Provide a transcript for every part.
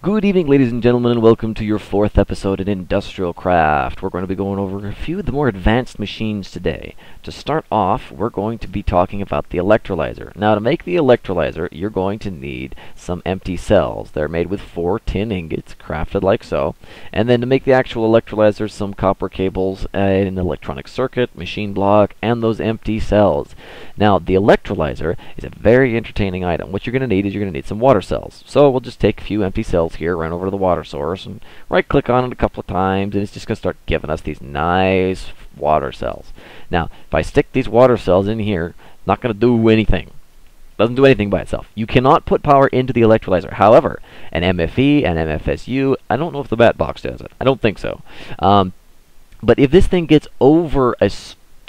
Good evening, ladies and gentlemen, and welcome to your fourth episode in Industrial Craft. We're going to be going over a few of the more advanced machines today. To start off, we're going to be talking about the electrolyzer. Now, to make the electrolyzer, you're going to need some empty cells. They're made with 4 tin ingots, crafted like so. And then to make the actual electrolyzer, some copper cables, an electronic circuit, machine block, and those empty cells. Now, the electrolyzer is a very entertaining item. What you're going to need is some water cells. So we'll just take a few empty cells here, run over to the water source, and right click on it a couple of times, and it's just going to start giving us these nice water cells. Now, if I stick these water cells in here, not going to do anything. Doesn't do anything by itself. You cannot put power into the electrolyzer. However, an MFE, an MFSU, I don't know if the bat box does it. I don't think so. But if this thing gets over a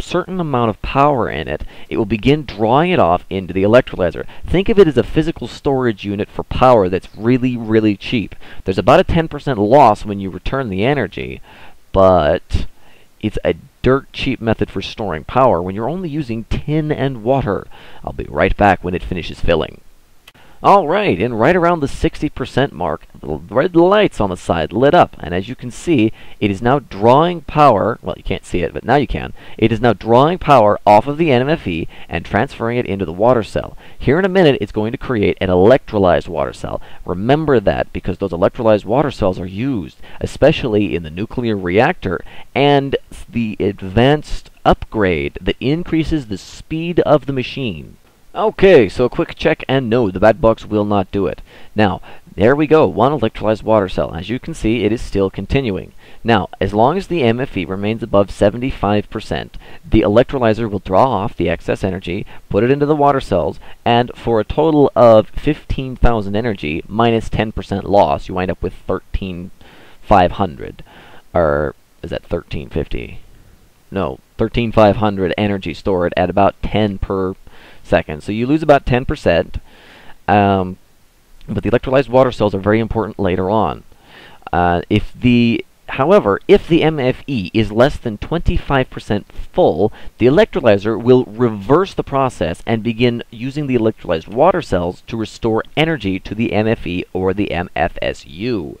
certain amount of power in it, it will begin drawing it off into the electrolyzer. Think of it as a physical storage unit for power that's really, really cheap. There's about a 10% loss when you return the energy, but it's a dirt cheap method for storing power when you're only using tin and water. I'll be right back when it finishes filling. Alright, and right around the 60% mark, the red lights on the side lit up, and as you can see, it is now drawing power, well, you can't see it, but now you can. It is now drawing power off of the NMFE and transferring it into the water cell. Here in a minute, it's going to create an electrolyzed water cell. Remember that, because those electrolyzed water cells are used, especially in the nuclear reactor, and the advanced upgrade that increases the speed of the machine. Okay, so a quick check, and no, the bat box will not do it. Now, there we go, one electrolyzed water cell. As you can see, it is still continuing. Now, as long as the MFE remains above 75%, the electrolyzer will draw off the excess energy, put it into the water cells, and for a total of 15,000 energy, minus 10% loss, you wind up with 13,500. Or, is that 1350? No, 13,500 energy stored at about 10 per second. So you lose about 10%, but the electrolyzed water cells are very important later on. However, if the MFE is less than 25% full, the electrolyzer will reverse the process and begin using the electrolyzed water cells to restore energy to the MFE or the MFSU.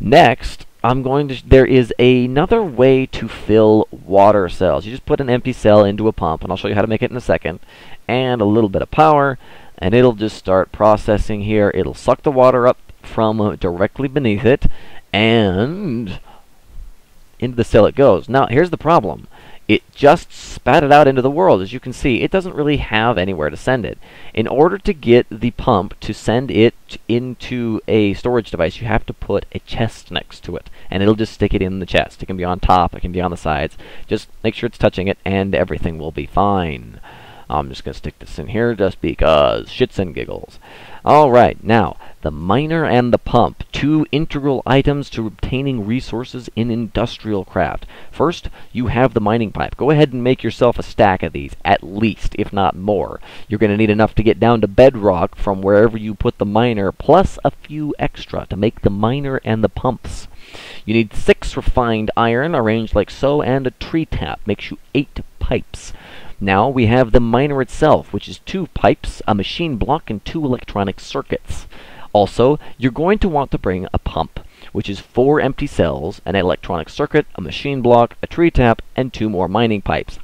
Next, there is another way to fill water cells. You just put an empty cell into a pump, and I'll show you how to make it in a second, and a little bit of power, and it'll just start processing here. It'll suck the water up from directly beneath it, and into the cell it goes. Now, here's the problem. It just spat it out into the world. As you can see, it doesn't really have anywhere to send it. In order to get the pump to send it into a storage device, you have to put a chest next to it, and it'll just stick it in the chest. It can be on top, it can be on the sides. Just make sure it's touching it, and everything will be fine. I'm just going to stick this in here just because shits and giggles. Alright, now, the miner and the pump, two integral items to obtaining resources in Industrial Craft. First, you have the mining pipe. Go ahead and make yourself a stack of these, at least, if not more. You're going to need enough to get down to bedrock from wherever you put the miner, plus a few extra to make the miner and the pumps. You need 6 refined iron, arranged like so, and a tree tap. Makes you 8 pipes. Now we have the miner itself, which is 2 pipes, a machine block, and 2 electronic circuits. Also, you're going to want to bring a pump, which is 4 empty cells, an electronic circuit, a machine block, a tree tap, and 2 more mining pipes.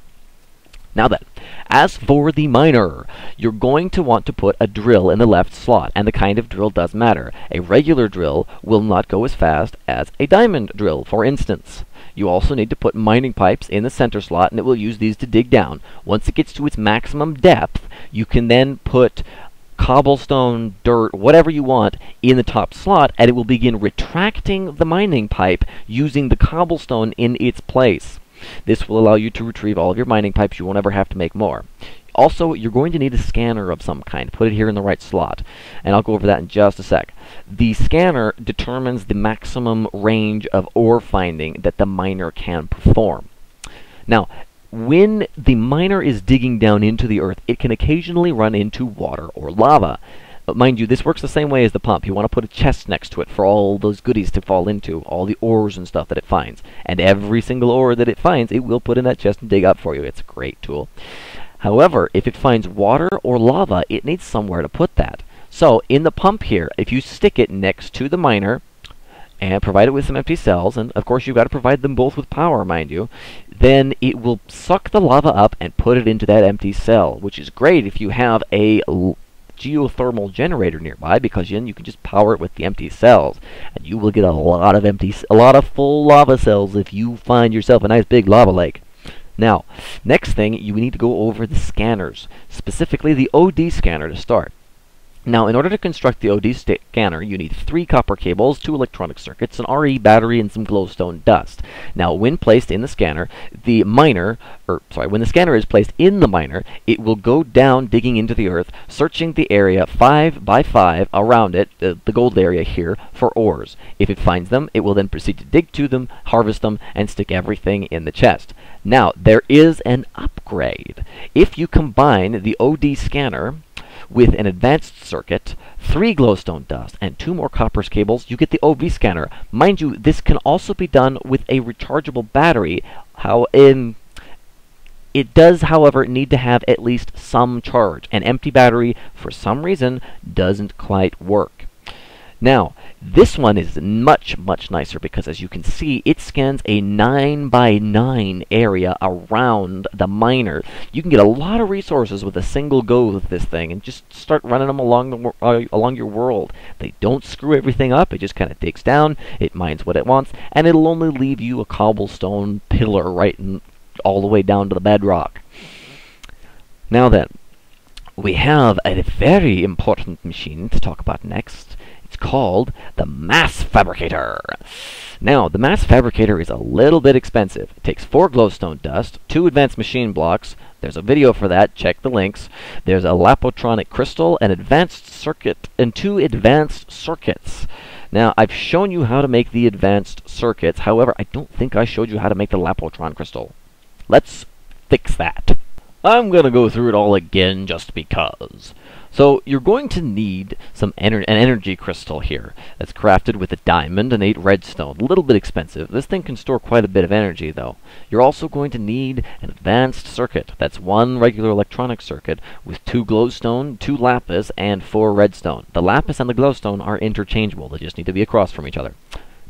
Now then, as for the miner, you're going to want to put a drill in the left slot, and the kind of drill does matter. A regular drill will not go as fast as a diamond drill, for instance. You also need to put mining pipes in the center slot, and it will use these to dig down. Once it gets to its maximum depth, you can then put cobblestone, dirt, whatever you want in the top slot, and it will begin retracting the mining pipe using the cobblestone in its place. This will allow you to retrieve all of your mining pipes. You won't ever have to make more. Also, you're going to need a scanner of some kind. Put it here in the right slot, and I'll go over that in just a sec. The scanner determines the maximum range of ore finding that the miner can perform. Now, when the miner is digging down into the earth, it can occasionally run into water or lava. But mind you, this works the same way as the pump. You want to put a chest next to it for all those goodies to fall into, all the ores and stuff that it finds. And every single ore that it finds, it will put in that chest and dig up for you. It's a great tool. However, if it finds water or lava, it needs somewhere to put that. So in the pump here, if you stick it next to the miner and provide it with some empty cells, and of course you've got to provide them both with power, mind you, then it will suck the lava up and put it into that empty cell, which is great if you have a geothermal generator nearby, because then you can just power it with the empty cells, and you will get a lot of full lava cells if you find yourself a nice big lava lake. Now, next thing, you need to go over the scanners, specifically the OD scanner to start. Now, in order to construct the OD scanner, you need 3 copper cables, 2 electronic circuits, an RE battery, and some glowstone dust. Now, when placed in the scanner, the miner, when the scanner is placed in the miner, it will go down digging into the earth, searching the area 5 by 5 around it, the gold area here, for ores. If it finds them, it will then proceed to dig to them, harvest them, and stick everything in the chest. Now, there is an upgrade. If you combine the OD scanner with an advanced circuit, 3 glowstone dust, and 2 more copper cables, you get the OV scanner. Mind you, this can also be done with a rechargeable battery. It does, however, need to have at least some charge. An empty battery, for some reason, doesn't quite work. Now, this one is much, much nicer because, as you can see, it scans a 9 by 9 area around the miner. You can get a lot of resources with a single go with this thing, and just start running them along your world. They don't screw everything up. It just kind of digs down, it mines what it wants, and it'll only leave you a cobblestone pillar right in, all the way down to the bedrock. Now then, we have a very important machine to talk about next. It's called the Mass Fabricator. Now, the Mass Fabricator is a little bit expensive. It takes 4 glowstone dust, 2 advanced machine blocks. There's a video for that. Check the links. There's a Lapotronic crystal, an advanced circuit, and 2 advanced circuits. Now, I've shown you how to make the advanced circuits. However, I don't think I showed you how to make the Lapotron crystal. Let's fix that. I'm going to go through it all again just because. So you're going to need some an energy crystal here that's crafted with a diamond and 8 redstone. A little bit expensive. This thing can store quite a bit of energy, though. You're also going to need an advanced circuit. That's 1 regular electronic circuit with 2 glowstone, 2 lapis, and 4 redstone. The lapis and the glowstone are interchangeable. They just need to be across from each other.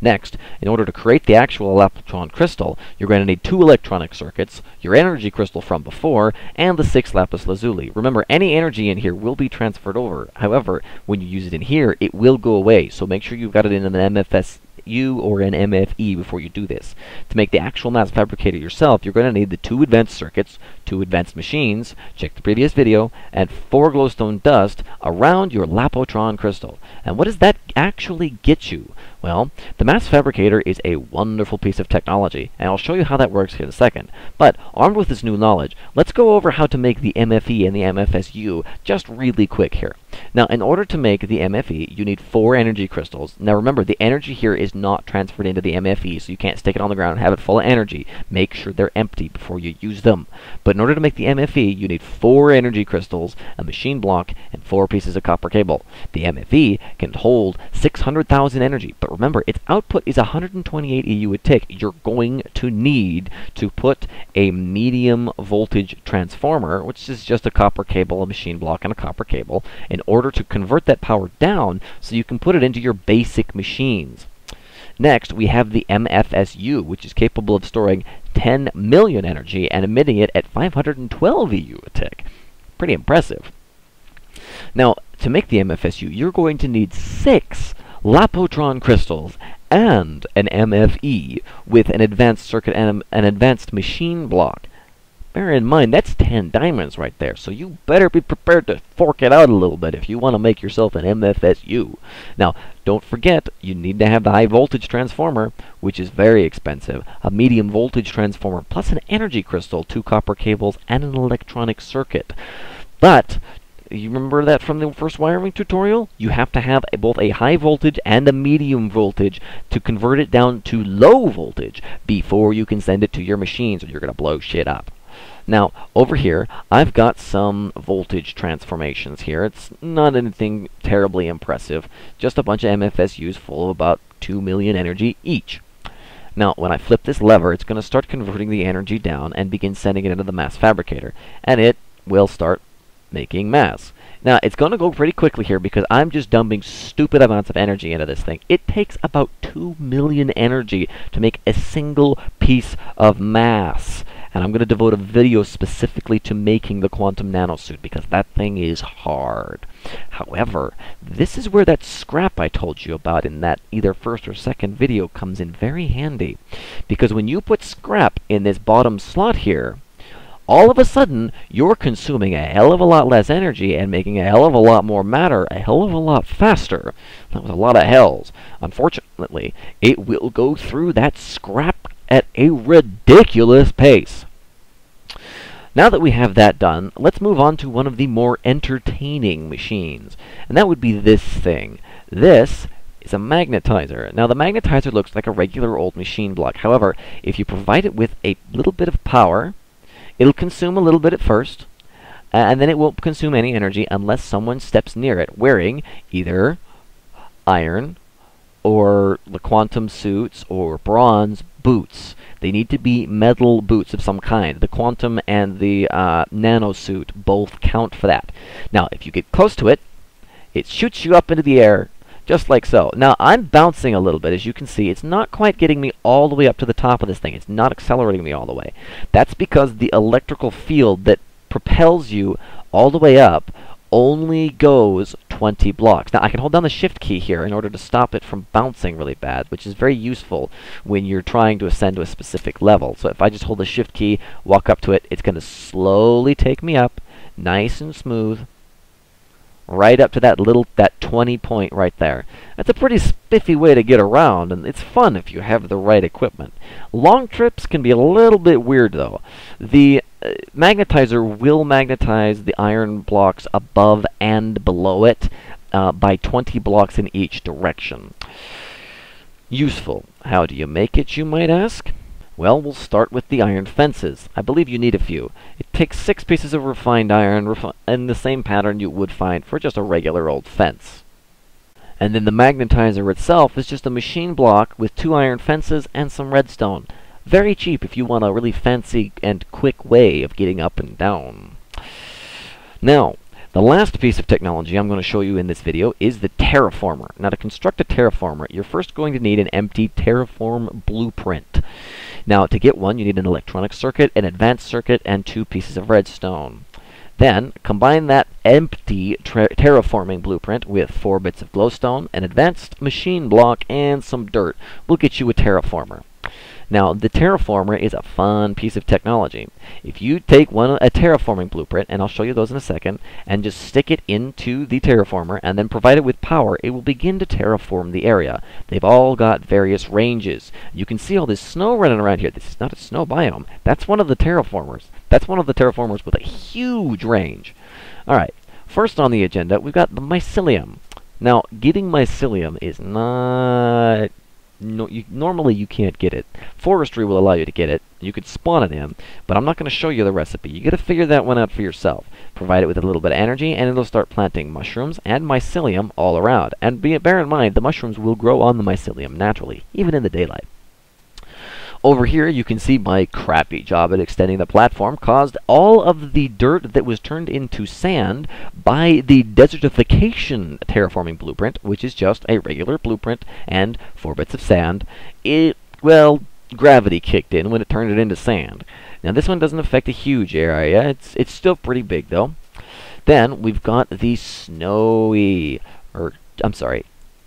Next, in order to create the actual Lapotron crystal, you're going to need 2 electronic circuits, your energy crystal from before, and the 6 lapis lazuli. Remember, any energy in here will be transferred over. However, when you use it in here, it will go away, so make sure you've got it in an MFSU or an MFE before you do this. To make the actual Mass Fabricator yourself, you're going to need the 2 advanced circuits, 2 advanced machines, check the previous video, and 4 glowstone dust around your Lapotron crystal. And what does that actually get you? Well, the Mass Fabricator is a wonderful piece of technology, and I'll show you how that works here in a second. But, armed with this new knowledge, let's go over how to make the MFE and the MFSU just really quick here. Now, in order to make the MFE, you need 4 energy crystals. Now remember, the energy here is not transferred into the MFE, so you can't stick it on the ground and have it full of energy. Make sure they're empty before you use them. But in order to make the MFE, you need 4 energy crystals, a machine block, and 4 pieces of copper cable. The MFE can hold 600,000 energy, but remember, its output is 128 EU a tick. You're going to need to put a medium voltage transformer, which is just a copper cable, a machine block, and a copper cable, in order to convert that power down so you can put it into your basic machines. Next, we have the MFSU, which is capable of storing 10 million energy and emitting it at 512 EU a tick. Pretty impressive. Now, to make the MFSU, you're going to need 6 Lapotron crystals and an MFE with an advanced circuit and an advanced machine block. Bear in mind, that's 10 diamonds right there, so you better be prepared to fork it out a little bit if you want to make yourself an MFSU. Now, don't forget, you need to have the high voltage transformer, which is very expensive, a medium voltage transformer, plus an energy crystal, 2 copper cables, and an electronic circuit. But you remember that from the first wiring tutorial? You have to have both a high voltage and a medium voltage to convert it down to low voltage before you can send it to your machines, or you're going to blow shit up. Now, over here, I've got some voltage transformations here. It's not anything terribly impressive, just a bunch of MFSUs full of about 2 million energy each. Now, when I flip this lever, it's going to start converting the energy down and begin sending it into the Mass Fabricator, and it will start making mass. Now, it's going to go pretty quickly here because I'm just dumping stupid amounts of energy into this thing. It takes about 2 million energy to make a single piece of mass. And I'm going to devote a video specifically to making the quantum nanosuit because that thing is hard. However, this is where that scrap I told you about in that either first or second video comes in very handy. Because when you put scrap in this bottom slot here, all of a sudden, you're consuming a hell of a lot less energy and making a hell of a lot more matter a hell of a lot faster. That was a lot of hells. Unfortunately, it will go through that scrap at a ridiculous pace. Now that we have that done, let's move on to one of the more entertaining machines. And that would be this thing. This is a magnetizer. Now, the magnetizer looks like a regular old machine block. However, if you provide it with a little bit of power, it'll consume a little bit at first, and then it won't consume any energy unless someone steps near it wearing either iron or the quantum suits or bronze boots. They need to be metal boots of some kind. The quantum and the nano suit both count for that. Now, if you get close to it, it shoots you up into the air, just like so. Now, I'm bouncing a little bit, as you can see. It's not quite getting me all the way up to the top of this thing. It's not accelerating me all the way. That's because the electrical field that propels you all the way up only goes 20 blocks. Now, I can hold down the shift key here in order to stop it from bouncing really bad, which is very useful when you're trying to ascend to a specific level. So if I just hold the shift key, walk up to it, it's going to slowly take me up, nice and smooth, right up to that little, that 20 point right there. That's a pretty spiffy way to get around, and it's fun if you have the right equipment. Long trips can be a little bit weird, though. The magnetizer will magnetize the iron blocks above and below it by 20 blocks in each direction. Useful. How do you make it, you might ask? Well, we'll start with the iron fences. I believe you need a few. It takes 6 pieces of refined iron in the same pattern you would find for just a regular old fence. And then the magnetizer itself is just a machine block with 2 iron fences and some redstone. Very cheap if you want a really fancy and quick way of getting up and down. Now, the last piece of technology I'm going to show you in this video is the terraformer. Now, to construct a terraformer, you're first going to need an empty terraform blueprint. Now, to get one, you need an electronic circuit, an advanced circuit, and 2 pieces of redstone. Then, combine that empty terraforming blueprint with 4 bits of glowstone, an advanced machine block, and some dirt. We'll get you a terraformer. Now, the terraformer is a fun piece of technology. If you take a terraforming blueprint, and I'll show you those in a second, and just stick it into the terraformer and then provide it with power, it will begin to terraform the area. They've all got various ranges. You can see all this snow running around here. This is not a snow biome. That's one of the terraformers. That's one of the terraformers with a huge range. All right, first on the agenda, we've got the mycelium. Now, getting mycelium is not... No, normally you can't get it. Forestry will allow you to get it. You could spawn it in, but I'm not going to show you the recipe. You got to figure that one out for yourself. Provide it with a little bit of energy, and it'll start planting mushrooms and mycelium all around. And bear in mind, the mushrooms will grow on the mycelium naturally, even in the daylight. Over here, you can see my crappy job at extending the platform caused all of the dirt that was turned into sand by the desertification terraforming blueprint, which is just a regular blueprint and 4 bits of sand. It, well, gravity kicked in when it turned it into sand. Now, this one doesn't affect a huge area. It's still pretty big, though. Then, we've got the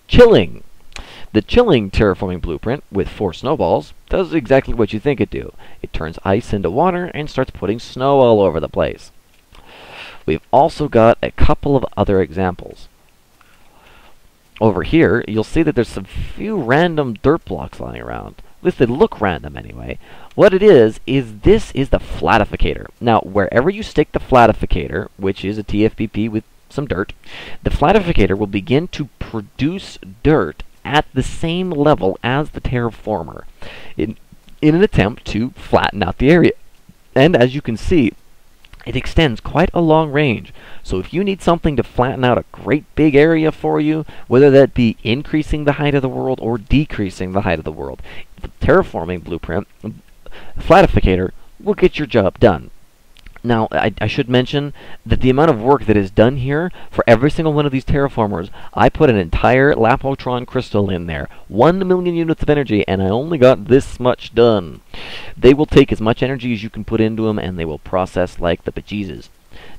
chilling. The chilling terraforming blueprint with 4 snowballs does exactly what you think it'd do. It turns ice into water and starts putting snow all over the place. We've also got a couple of other examples. Over here, you'll see that there's some few random dirt blocks lying around. At least they look random anyway. What it is this is the flatificator. Now, wherever you stick the flatificator, which is a TFPP with some dirt, the flatificator will begin to produce dirt at the same level as the terraformer in an attempt to flatten out the area. And as you can see, it extends quite a long range. So if you need something to flatten out a great big area for you, whether that be increasing the height of the world or decreasing the height of the world, the terraforming blueprint, flatificator will get your job done. Now, I should mention that the amount of work that is done here for every single one of these terraformers, I put an entire Lapotronic crystal in there, 1,000,000 units of energy, and I only got this much done. They will take as much energy as you can put into them, and they will process like the bejesus.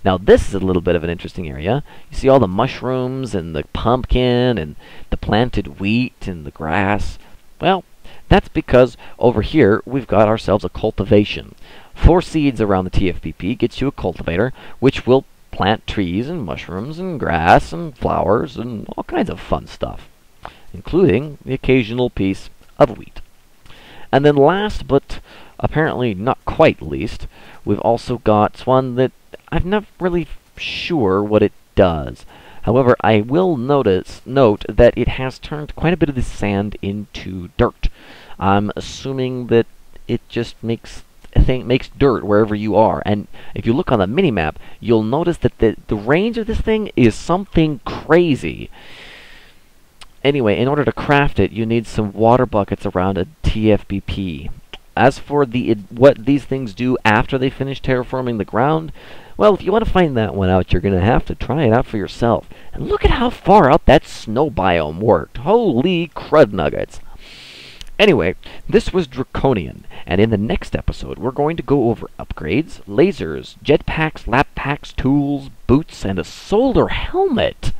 Now, this is a little bit of an interesting area. You see all the mushrooms, and the pumpkin, and the planted wheat, and the grass. Well, that's because over here, we've got ourselves a cultivation. 4 seeds around the TFPP gets you a cultivator, which will plant trees and mushrooms and grass and flowers and all kinds of fun stuff, including the occasional piece of wheat. And then last, but apparently not quite least, we've also got one that I'm not really sure what it does. However, I will note that it has turned quite a bit of the sand into dirt. I'm assuming that it just makes dirt wherever you are, and if you look on the mini-map, you'll notice that the range of this thing is something crazy. Anyway, in order to craft it, you need some water buckets around a TFBP. As for what these things do after they finish terraforming the ground, well, if you want to find that one out, you're going to have to try it out for yourself. And look at how far out that snow biome worked. Holy crud nuggets. Anyway, this was Draconian, and in the next episode, we're going to go over upgrades, lasers, jetpacks, lap packs, tools, boots, and a solar helmet.